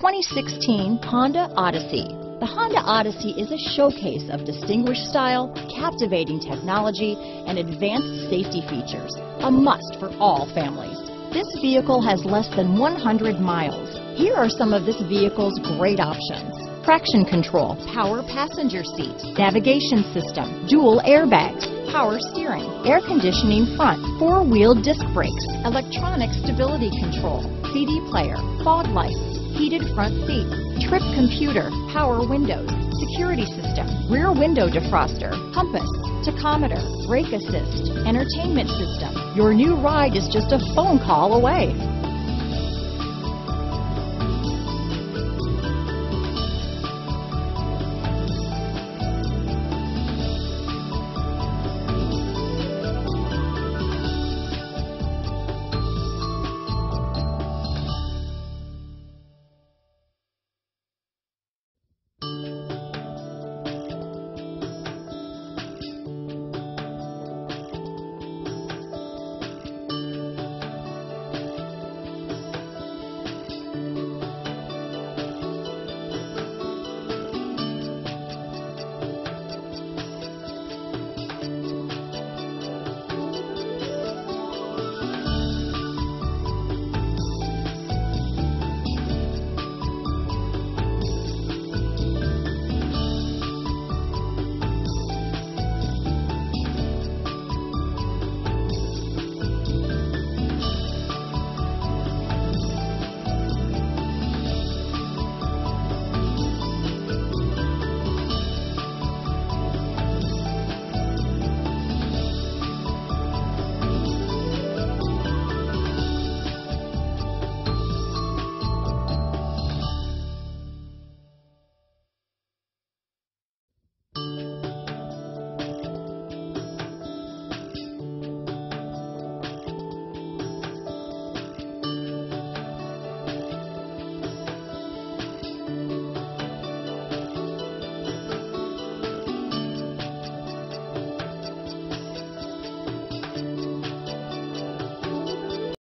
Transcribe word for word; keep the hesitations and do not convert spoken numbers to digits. twenty sixteen Honda Odyssey. The Honda Odyssey is a showcase of distinguished style, captivating technology, and advanced safety features, a must for all families. This vehicle has less than one hundred miles. Here are some of this vehicle's great options: traction control, power passenger seat, navigation system, dual airbags, power steering, air conditioning front, four-wheel disc brakes, electronic stability control, C D player, fog lights, heated front seats, trip computer, power windows, security system, rear window defroster, compass, tachometer, brake assist, entertainment system. Your new ride is just a phone call away.